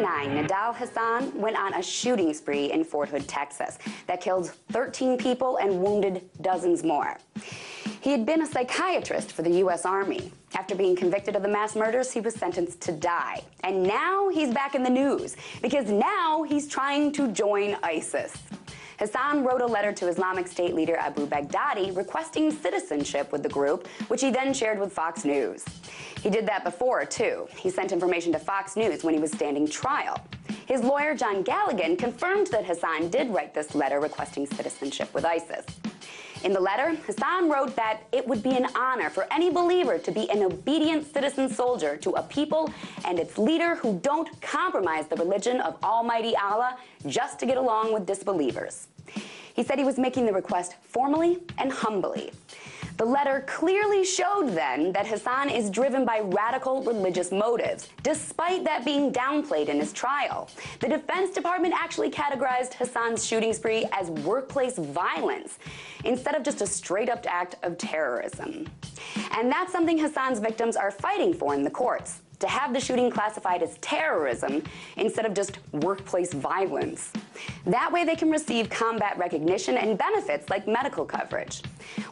2009, Nidal Hasan went on a shooting spree in Fort Hood, Texas, that killed 13 people and wounded dozens more. He had been a psychiatrist for the U.S. Army. After being convicted of the mass murders, he was sentenced to die. And now he's back in the news, because now he's trying to join ISIS. Hasan wrote a letter to Islamic State leader Abu Baghdadi requesting citizenship with the group, which he then shared with Fox News. He did that before, too. He sent information to Fox News when he was standing trial. His lawyer, John Galligan, confirmed that Hasan did write this letter requesting citizenship with ISIS. In the letter, Hasan wrote that it would be an honor for any believer to be an obedient citizen soldier to a people and its leader who don't compromise the religion of Almighty Allah just to get along with disbelievers. He said he was making the request formally and humbly. The letter clearly showed then that Hasan is driven by radical religious motives, despite that being downplayed in his trial. The Defense Department actually categorized Hasan's shooting spree as workplace violence, instead of just a straight-up act of terrorism. And that's something Hasan's victims are fighting for in the courts, to have the shooting classified as terrorism instead of just workplace violence. That way they can receive combat recognition and benefits like medical coverage.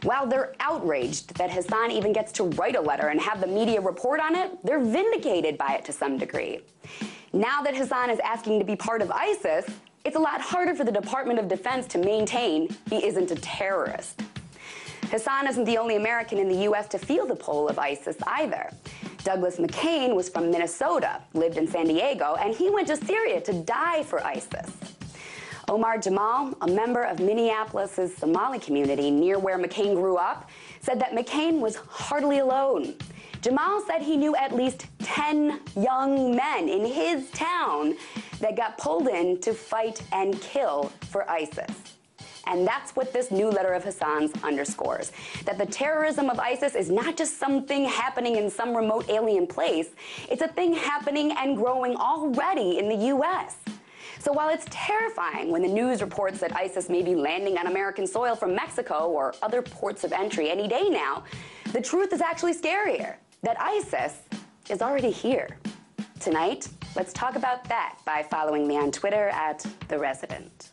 While they're outraged that Hasan even gets to write a letter and have the media report on it, they're vindicated by it to some degree. Now that Hasan is asking to be part of ISIS, it's a lot harder for the Department of Defense to maintain he isn't a terrorist. Hasan isn't the only American in the U.S. to feel the pull of ISIS either. Douglas McCain was from Minnesota, lived in San Diego, and he went to Syria to die for ISIS. Omar Jamal, a member of Minneapolis's Somali community near where McCain grew up, said that McCain was hardly alone. Jamal said he knew at least 10 young men in his town that got pulled in to fight and kill for ISIS. And that's what this new letter of Hasan's underscores, that the terrorism of ISIS is not just something happening in some remote alien place, it's a thing happening and growing already in the U.S. So while it's terrifying when the news reports that ISIS may be landing on American soil from Mexico or other ports of entry any day now, the truth is actually scarier, that ISIS is already here. Tonight, let's talk about that by following me on Twitter at The Resident.